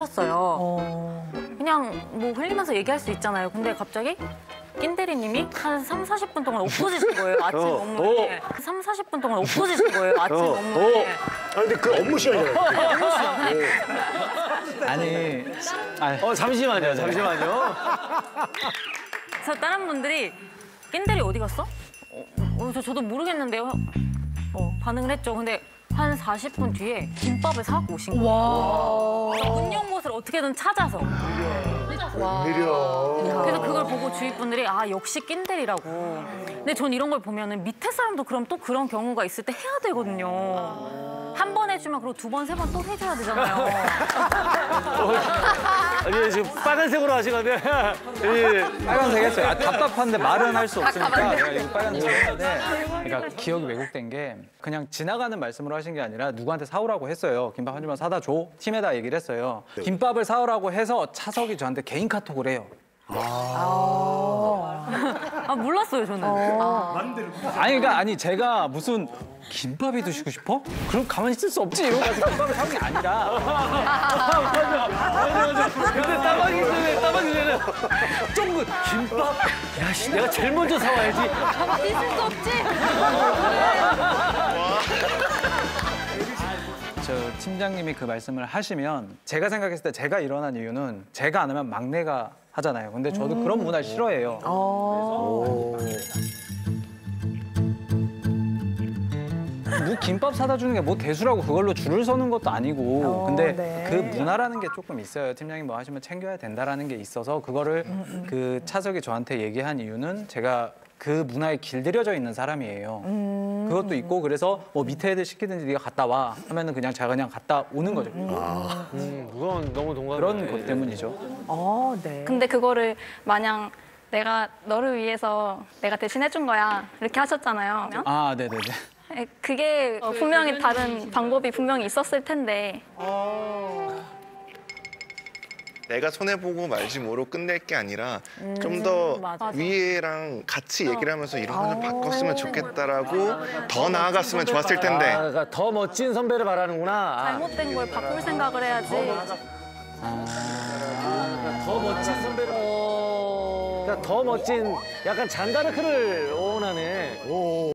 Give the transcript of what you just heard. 했어요. 그냥 뭐 흘리면서 얘기할 수 있잖아요. 근데 갑자기 낀대리님이 한 3, 40분 동안 엎어지신 거예요. 아침 업무에. 3, 40분 동안 엎어지신 거예요. 아침 업무에. 아 근데 그 업무 시간이잖아요. 업무 시간. 아니. 잠시만요. 잠시만요. 그래서 다른 분들이 낀대리 어디 갔어? 저도 모르겠는데요. 반응을 했죠. 근데 한 40분 뒤에 김밥을 사갖고 오신 거예요. 음용 곳을 어떻게든 찾아서. 그래서 그걸 보고 주위 분들이 아 역시 낀대리라고. 근데 전 이런 걸 보면은 밑에 사람도 그럼 또 그런 경우가 있을 때 해야 되거든요. 한 번 해주면 그리고 2번, 3번 또 해줘야 되잖아요. 아니 지금 빨간색으로 하시는데 빨간색 했어요. 답답한데 말은 할 수 없으니까 이거 빨간색 했는데 그러니까 기억이 왜곡된 게 그냥 지나가는 말씀으로 하신 게 아니라 누구한테 사오라고 했어요. 김밥 한 줄만 사다 줘. 팀에다 얘기를 했어요. 김밥을 사오라고 해서 차석이 저한테 개인 카톡을 해요. 몰랐어요 저는. 아니 그러니까 제가 무슨 김밥이 드시고 싶어? 그럼 가만히 있을 수 없지 이러고 가서 김밥을 사는 게 아니라. 맞아. 근데 따박이는 쫑긋 김밥. 야씨 내가 제일 먼저 사와야지. 가만히 있을 수 없지. 저 팀장님이 그 말씀을 하시면 제가 생각했을 때 제가 일어난 이유는 제가 안 하면 막내가 하잖아요. 근데 저도 그런 문화를 싫어해요. 그래서 김밥 사다 주는 게 뭐 대수라고 그걸로 줄을 서는 것도 아니고 근데 그 문화라는 게 조금 있어요. 팀장님 뭐 하시면 챙겨야 된다라는 게 있어서 그거를 그 차석이 저한테 얘기한 이유는 제가 그 문화에 길들여져 있는 사람이에요. 그것도 있고 그래서 뭐 밑에 애들 시키든지 네가 갔다 와 하면은 그냥 제가 그냥 갔다 오는 거죠. 그건 너무 동감해. 그런 것 때문이죠. 네. 근데 그거를 마냥 내가 너를 위해서 내가 대신 해준 거야 이렇게 하셨잖아요. 네네네. 그게 분명히 다른 방법이 분명히 있었을 텐데. 내가 손해보고 말지 뭐로 끝낼 게 아니라 좀 더 위에랑 같이 얘기를 하면서 이런 걸 바꿨으면 좋겠다라고 더 나아갔으면 좋았을 텐데. 그러니까 더 멋진 선배를 말하는구나. 잘못된 걸 바꿀 생각을 해야지. 그러니까 더 멋진 선배를. 그러니까 더 멋진 약간 잔다르크를 원하네.